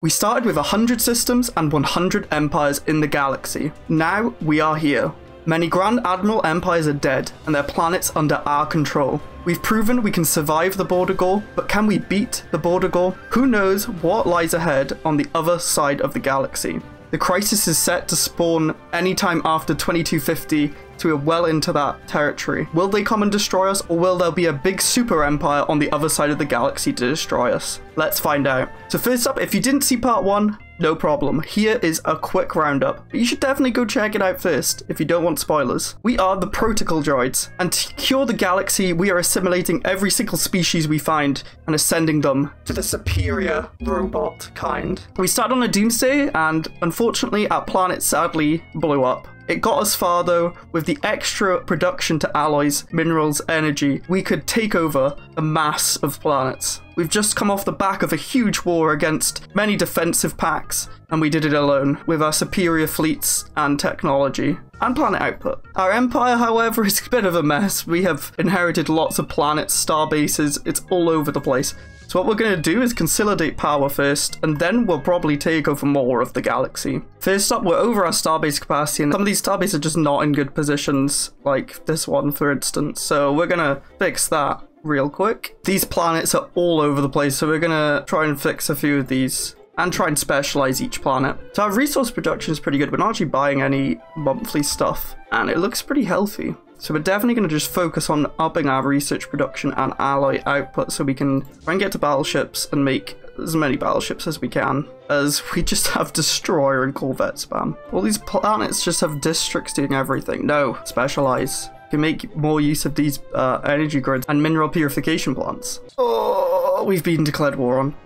We started with 100 systems and 100 empires in the galaxy. Now we are here. Many Grand Admiral empires are dead, and their planets under our control. We've proven we can survive the border goal, but can we beat the border goal? Who knows what lies ahead on the other side of the galaxy? The crisis is set to spawn anytime after 2250, so we're well into that territory. Will they come and destroy us, or will there be a big super empire on the other side of the galaxy to destroy us? Let's find out. So first up, if you didn't see part one, no problem. Here is a quick roundup, but you should definitely go check it out first if you don't want spoilers. We are the Protocol Droids, and to cure the galaxy, we are assimilating every single species we find and ascending them to the superior robot kind. We started on a doomsday, and unfortunately, our planet sadly blew up. It got us far though. With the extra production to alloys, minerals, energy, we could take over a mass of planets. We've just come off the back of a huge war against many defensive packs, and we did it alone with our superior fleets and technology and planet output. Our empire, however, is a bit of a mess. We have inherited lots of planets, star bases, it's all over the place. So what we're going to do is consolidate power first, and then we'll probably take over more of the galaxy. First up, we're over our starbase capacity, and some of these starbases are just not in good positions, like this one for instance, so we're going to fix that real quick. These planets are all over the place, so we're going to try and fix a few of these and try and specialize each planet. So our resource production is pretty good. We're not actually buying any monthly stuff, and it looks pretty healthy. So we're definitely going to just focus on upping our research production and alloy output so we can try and get to battleships and make as many battleships as we can, as we just have destroyer and corvette spam. All these planets just have districts doing everything. No, specialize. You can make more use of these energy grids and mineral purification plants. Oh, we've been declared war on.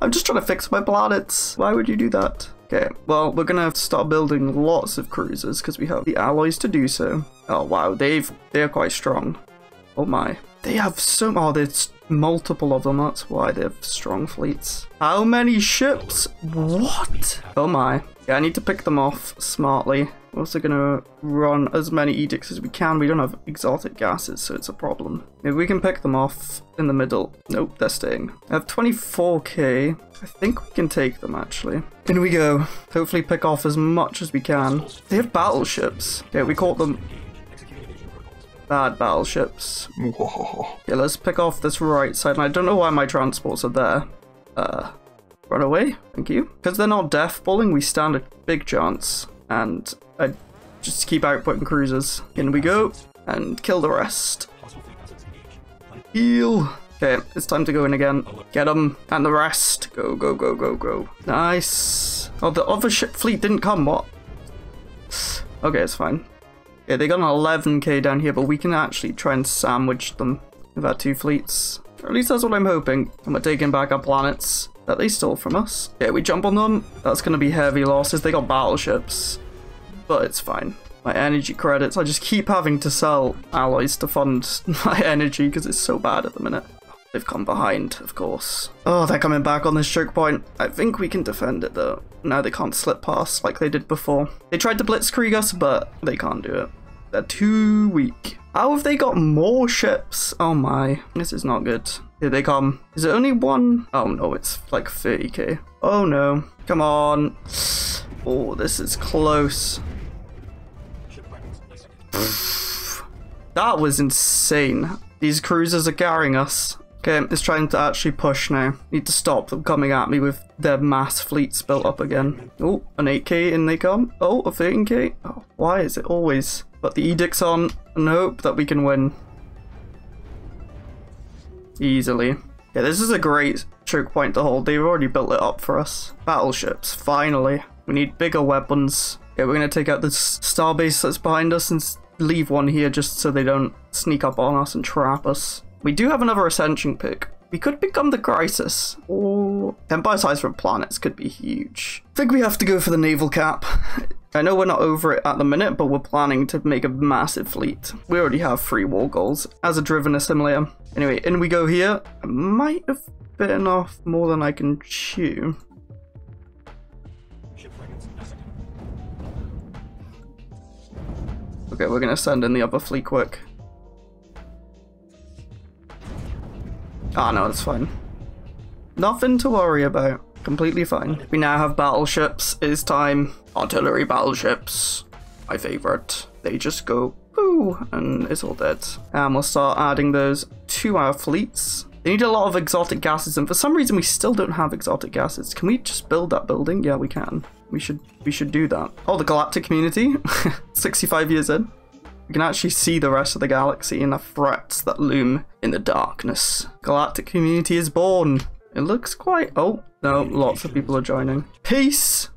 I'm just trying to fix my planets. Why would you do that? Okay, well, we're gonna have to start building lots of cruisers because we have the alloys to do so. Oh wow, they're quite strong. Oh my, they have so there's multiple of them. That's why they have strong fleets. How many ships? What? Oh my. Yeah, I need to pick them off smartly. We're also gonna run as many edicts as we can. We don't have exotic gases, so it's a problem. Maybe we can pick them off in the middle. Nope, they're staying. I have 24k. I think we can take them actually. In we go. Hopefully pick off as much as we can. They have battleships. Okay, we caught them. Bad battleships. Okay, let's pick off this right side. And I don't know why my transports are there. Run away. Thank you. Because they're not deathballing, we stand a big chance. And I just keep outputting cruisers. In we go. And kill the rest. Heal. Okay, it's time to go in again. Get them. And the rest. Go, go, go, go, go. Nice. Oh, the other ship fleet didn't come. What? Okay, it's fine. Yeah, they got an 11k down here, but we can actually try and sandwich them with our two fleets. Or at least that's what I'm hoping. And we're taking back our planets that they stole from us. Yeah, we jump on them. That's going to be heavy losses. They got battleships, but it's fine. My energy credits, I just keep having to sell alloys to fund my energy because it's so bad at the minute. They've come behind, of course. Oh, they're coming back on this choke point. I think we can defend it though. Now they can't slip past like they did before. They tried to blitzkrieg us, but they can't do it. They're too weak. How have they got more ships? Oh my, this is not good. Here they come. Is it only one? Oh no, it's like 30k. Oh no, come on. Oh, this is close. That was insane. These cruisers are carrying us. Okay, it's trying to actually push now. Need to stop them coming at me with their mass fleets built up again. Oh, an 8k in they come. Oh, a 13k. Oh, why is it always? Put the edicts on and hope that we can win. Easily. Yeah, this is a great choke point to hold. They've already built it up for us. Battleships, finally. We need bigger weapons. Okay, we're going to take out this starbase that's behind us and leave one here just so they don't sneak up on us and trap us. We do have another ascension pick. We could become the crisis. Or empire size from planets could be huge. I think we have to go for the naval cap. I know we're not over it at the minute, but we're planning to make a massive fleet. We already have 3 war goals as a driven assimilator. Anyway, in we go here. I might have bitten off more than I can chew. Okay, we're going to send in the other fleet quick. Ah, no, it's fine. Nothing to worry about. completely fine. We now have battleships. It is time. Artillery battleships. My favorite. They just go boo and it's all dead. And we'll start adding those to our fleets. They need a lot of exotic gases, and for some reason we still don't have exotic gases. Can we just build that building? Yeah, we can. We should do that. Oh, the galactic community. 65 years in. We can actually see the rest of the galaxy and the threats that loom in the darkness. Galactic community is born. It looks quite... Oh, no, lots of people are joining. Peace!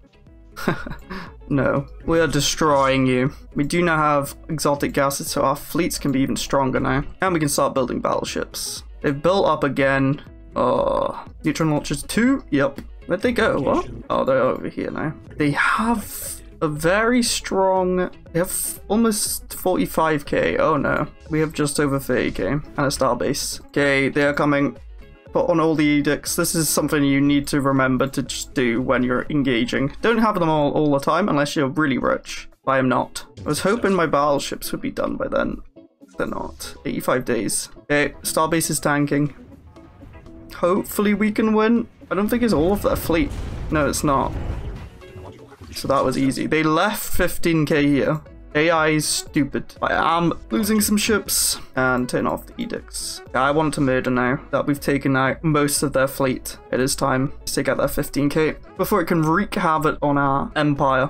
No, we are destroying you. We do now have exotic gases, so our fleets can be even stronger now. And we can start building battleships. They've built up again. Oh, neutron launchers 2? Yep. Where'd they go? What? Oh, they're over here now. They have a very strong... They have almost 45k. Oh, no. We have just over 30k. And a starbase. Okay, they are coming. Put on all the edicts. This is something you need to remember to just do when you're engaging. Don't have them all the time unless you're really rich. I am not. I was hoping my battleships would be done by then. They're not. 85 days. Okay, starbase is tanking. Hopefully we can win. I don't think it's all of their fleet. No, it's not. So that was easy. They left 15k here. AI is stupid. I am losing some ships. And turn off the edicts. Yeah, I want to murder now that we've taken out most of their fleet. It is time to take out their 15k before it can wreak havoc on our empire.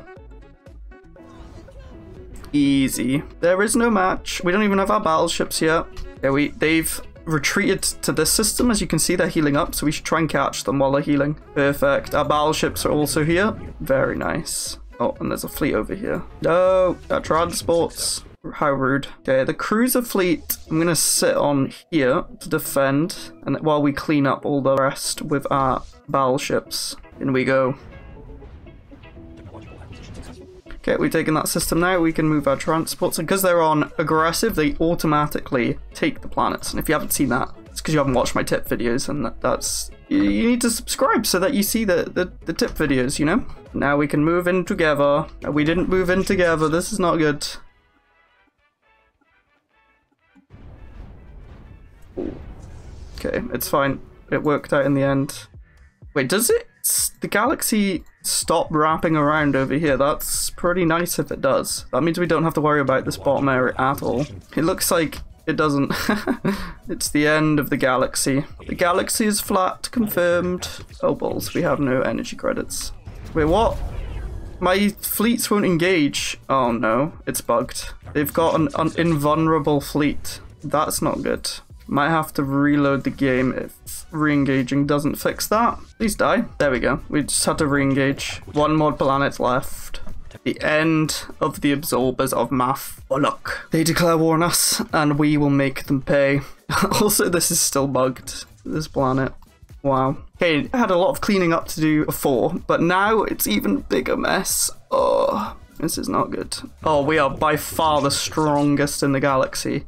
Easy. There is no match. We don't even have our battleships here. Yeah, they've retreated to this system. As you can see, they're healing up, so we should try and catch them while they're healing. Perfect. Our battleships are also here. Very nice. Oh, and there's a fleet over here. No, that transports. How rude. Okay, the cruiser fleet, I'm going to sit on here to defend, and while we clean up all the rest with our battleships. In we go. Okay, we've taken that system now. We can move our transports, and because they're on aggressive, they automatically take the planets. And if you haven't seen that, it's because you haven't watched my tip videos, and that's... You need to subscribe so that you see the tip videos, you know? Now we can move in together. We didn't move in together. This is not good. Ooh. Okay, it's fine. It worked out in the end. Wait, does it? The galaxy stop wrapping around over here? That's pretty nice if it does. That means we don't have to worry about this bottom area at all. It looks like... It doesn't. It's the end of the galaxy. The galaxy is flat, confirmed. Oh balls, we have no energy credits. Wait, what? My fleets won't engage. Oh no, it's bugged. They've got an invulnerable fleet. That's not good. Might have to reload the game if re-engaging doesn't fix that. Please die. There we go. We just had to re-engage. One more planet left. The end of the absorbers of math. Oh look, they declare war on us and we will make them pay. Also, this is still bugged, this planet. Wow. Okay, I had a lot of cleaning up to do before, but now it's even bigger mess. Oh, this is not good. Oh, we are by far the strongest in the galaxy.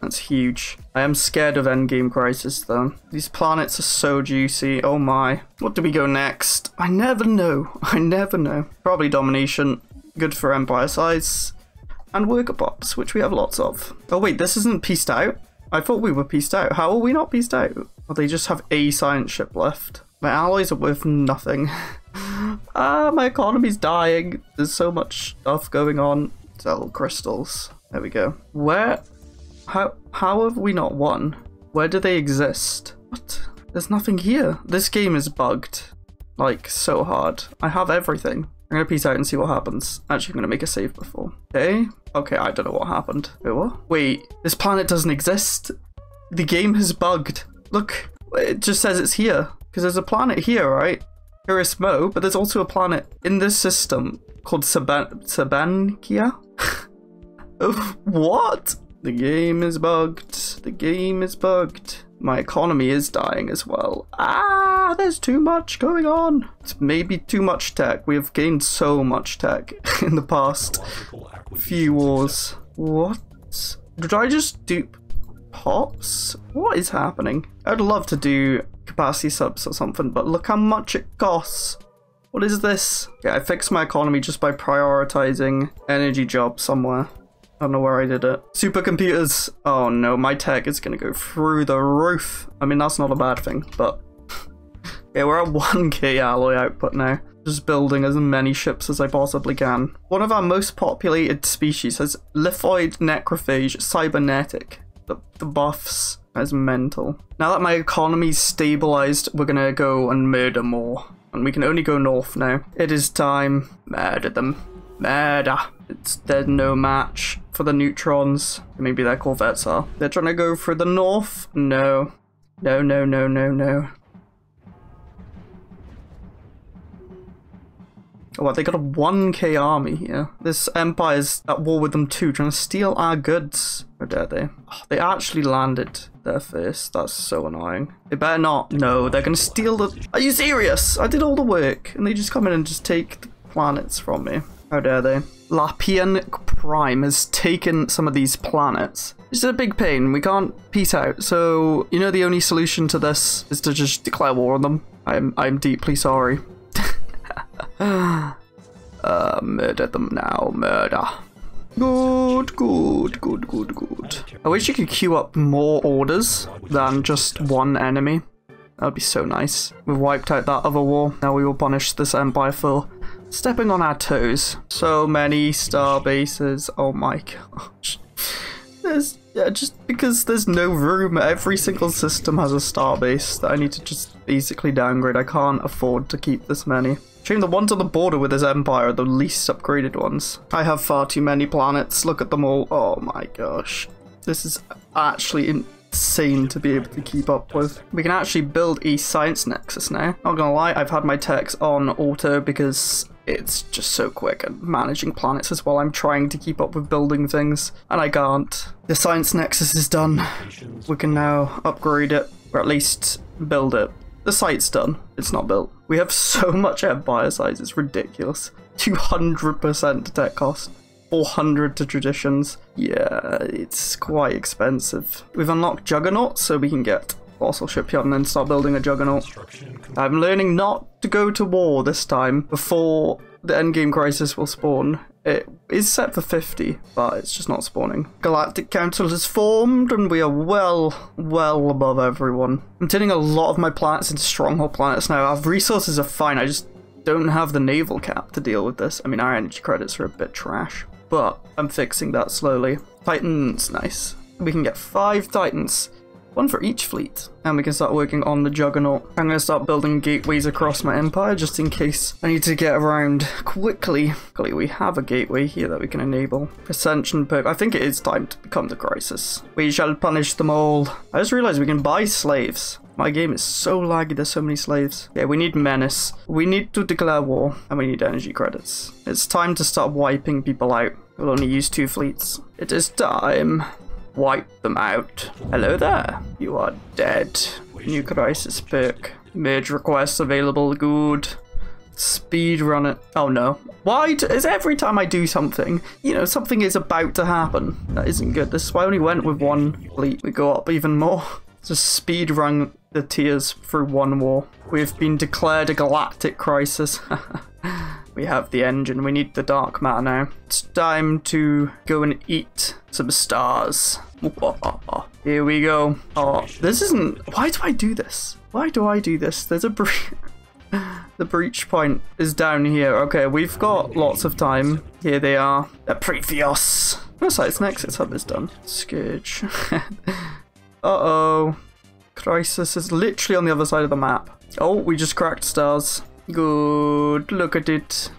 That's huge. I am scared of endgame crisis though. These planets are so juicy. Oh my. What do we go next? I never know. I never know. Probably domination. Good for empire size. And worker pops, which we have lots of. Oh wait, this isn't pieced out? I thought we were pieced out. How are we not pieced out? Well, they just have a science ship left. My alloys are worth nothing. My economy's dying. There's so much stuff going on. Sell crystals. There we go. Where... How have we not won? Where do they exist? What? There's nothing here. This game is bugged. Like, so hard. I have everything. I'm gonna peace out and see what happens. Actually, I'm gonna make a save before. Okay? Okay, I don't know what happened. Wait, what? Wait, this planet doesn't exist. The game has bugged. Look, it just says it's here. Because there's a planet here, right? Here is Mo, but there's also a planet in this system called Sabankia? What? The game is bugged. The game is bugged. My economy is dying as well. Ah, there's too much going on. It's maybe too much tech. We have gained so much tech in the past few wars. What? Did I just dupe pops? What is happening? I'd love to do capacity subs or something, but look how much it costs. What is this? Yeah, I fixed my economy just by prioritizing energy jobs somewhere. I don't know where I did it. Supercomputers. Oh no, my tech is going to go through the roof. I mean, that's not a bad thing, but Okay, we're at 1k alloy output now. Just building as many ships as I possibly can. One of our most populated species has Lithoid, Necrophage, Cybernetic. The buffs is mental. Now that my economy's stabilized, we're gonna go and murder more. And we can only go north now. It is time. Murder them. Murder. There's no match for the neutrons. Maybe their corvettes are. They're trying to go for the north. No. No, no, no, no, no. Oh, wow, they got a 1k army here. This empire's at war with them too, trying to steal our goods. How dare they? Oh, they actually landed there first. That's so annoying. They better not. No, they're gonna steal the— Are you serious? I did all the work, and they just come in and just take the planets from me. How dare they? Lapian Prime has taken some of these planets. It's a big pain. We can't peace out. So, you know, the only solution to this is to just declare war on them. I'm deeply sorry. Murder them now, murder. Good, good, good, good, good. I wish you could queue up more orders than just one enemy. That would be so nice. We've wiped out that other war. Now we will punish this empire for stepping on our toes. So many star bases. Oh my gosh. There's, yeah, just because there's no room, every single system has a star base that I need to just basically downgrade. I can't afford to keep this many. The ones on the border with his empire are the least upgraded ones. I have far too many planets. Look at them all. Oh my gosh. This is actually insane to be able to keep up with. We can actually build a science nexus now. Not gonna lie, I've had my techs on auto because it's just so quick at managing planets as well. I'm trying to keep up with building things and I can't. The science nexus is done. We can now upgrade it, or at least build it. The site's done. It's not built. We have so much empire size, it's ridiculous. 200% to tech cost, 400 to traditions. Yeah, it's quite expensive. We've unlocked juggernauts, so we can get fossil shipyard and then start building a juggernaut. I'm learning not to go to war this time before the endgame crisis will spawn. It is set for 50, but it's just not spawning. Galactic Council has formed, and we are well above everyone. I'm turning a lot of my planets into stronghold planets now. Our resources are fine, I just don't have the naval cap to deal with this. I mean, our energy credits are a bit trash, but I'm fixing that slowly. Titans, nice. We can get 5 Titans, one for each fleet, and we can start working on the juggernaut. I'm going to start building gateways across my empire just in case I need to get around quickly. Luckily, we have a gateway here that we can enable. Ascension perk. I think it is time to become the crisis. We shall punish them all. I just realized we can buy slaves. My game is so laggy, there's so many slaves. Yeah, we need menace. We need to declare war, and we need energy credits. It's time to start wiping people out. We'll only use 2 fleets. It is time. Wipe them out. Hello there. You are dead. New crisis perk. Merge requests available. Good. Speed run it. Oh no. Why is every time I do something, you know, something is about to happen? That isn't good. This is why I only went with 1 fleet. We go up even more. Just speed run the tiers through 1 war. We've been declared a galactic crisis. We have the engine. We need the dark matter now. It's time to go and eat some stars. Here we go. Oh, this isn't— why do I do this? Why do I do this? There's a breach. The breach point is down here. Okay, we've got lots of time. Here they are. Apriphios. It's Nexus Hub is done. Scourge. Uh-oh. Crisis is literally on the other side of the map. Oh, we just cracked stars. Good. Look at it.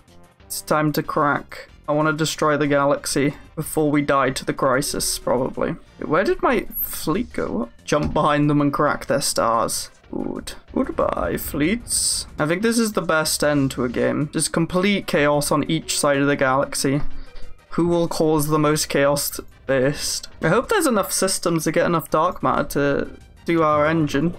It's time to crack. I want to destroy the galaxy before we die to the crisis, probably. Where did my fleet go? Jump behind them and crack their stars. Good. Goodbye, fleets. I think this is the best end to a game. Just complete chaos on each side of the galaxy. Who will cause the most chaos first? I hope there's enough systems to get enough dark matter to do our engine.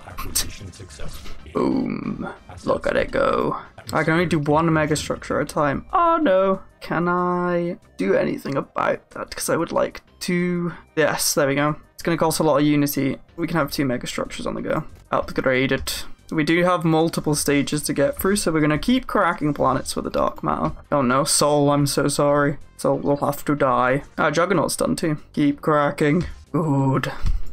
Boom. Look at it go. I can only do 1 megastructure at a time. Oh no. Can I do anything about that? Because I would like to... Yes, there we go. It's going to cost a lot of unity. We can have 2 megastructures on the go. Upgrade it. We do have multiple stages to get through, so we're going to keep cracking planets with the dark matter. Oh no, Sol, I'm so sorry. Sol will have to die. Ah, Juggernaut's done too. Keep cracking. Good.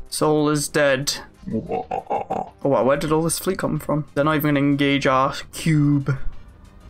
Sol is dead. Oh wow, where did all this fleet come from? They're not even gonna engage our cube.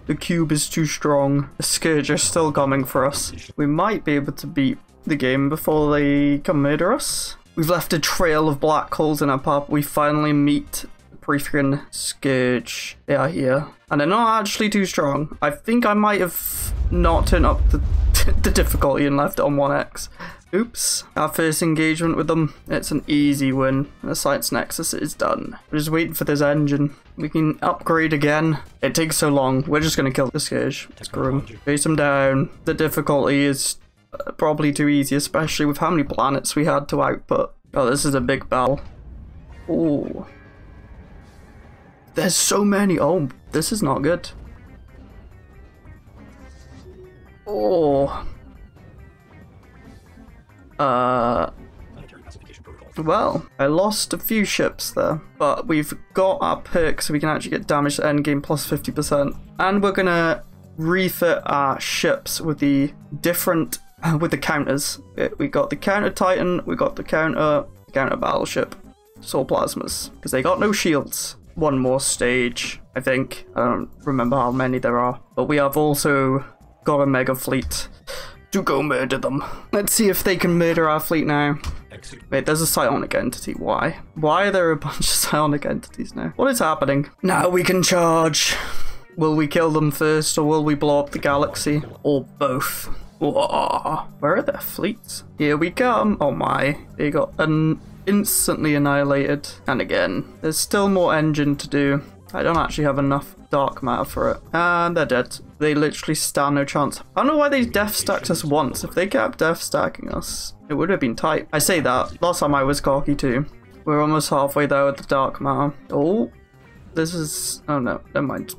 The cube is too strong. The Scourge are still coming for us. We might be able to beat the game before they come murder us. We've left a trail of black holes in our path. We finally meet the Prethoryn Scourge. They are here. And they're not actually too strong. I think I might have not turned up the difficulty and left it on 1x. Oops. Our first engagement with them, it's an easy win. The science nexus is done. We're just waiting for this engine. We can upgrade again. It takes so long. We're just going to kill the Scourge. Screw him. Face him down. The difficulty is probably too easy, especially with how many planets we had to output. Oh, this is a big battle. Oh. There's so many. Oh, this is not good. Oh. Well, I lost a few ships there, but we've got our perk so we can actually get damage to endgame plus 50%. And we're gonna refit our ships with the different, with the counters. We got the counter Titan, we got the counter battleship, Sol Plasmas, because they got no shields. One more stage, I think. I don't remember how many there are, but we have also got a mega fleet to go murder them. Let's see if they can murder our fleet now. Wait, there's a psionic entity. Why? Why are there a bunch of psionic entities now? What is happening? Now we can charge. Will we kill them first or will we blow up the galaxy? Or both? Whoa. Where are their fleets? Here we come. Oh my. They got instantly annihilated. And again, there's still more engine to do. I don't actually have enough dark matter for it. And they're dead. They literally stand no chance. I don't know why they death stacked us once. If they kept death stacking us, it would have been tight. I say that. Last time I was cocky too. We're almost halfway there with the dark matter. Oh, this is... Oh no, never mind.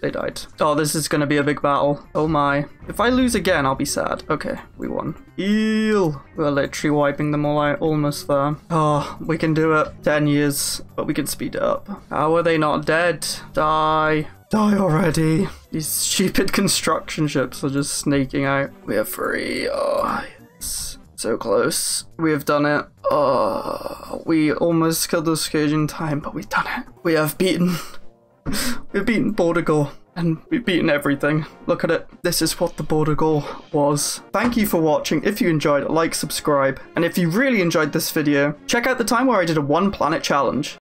They died. Oh, this is going to be a big battle. Oh my. If I lose again, I'll be sad. Okay, we won. Eel. We're literally wiping them all out. Almost there. Oh, we can do it. 10 years, but we can speed it up. How are they not dead? Die. Die already. These stupid construction ships are just sneaking out. We are free. Oh, yes. So close. We have done it. Oh, we almost killed the Scourge in time, but we've done it. We have beaten... We've beaten Protocol, and we've beaten everything. Look at it. This is what the Protocol was. Thank you for watching. If you enjoyed, like, subscribe. And if you really enjoyed this video, check out the time where I did a 1 planet challenge.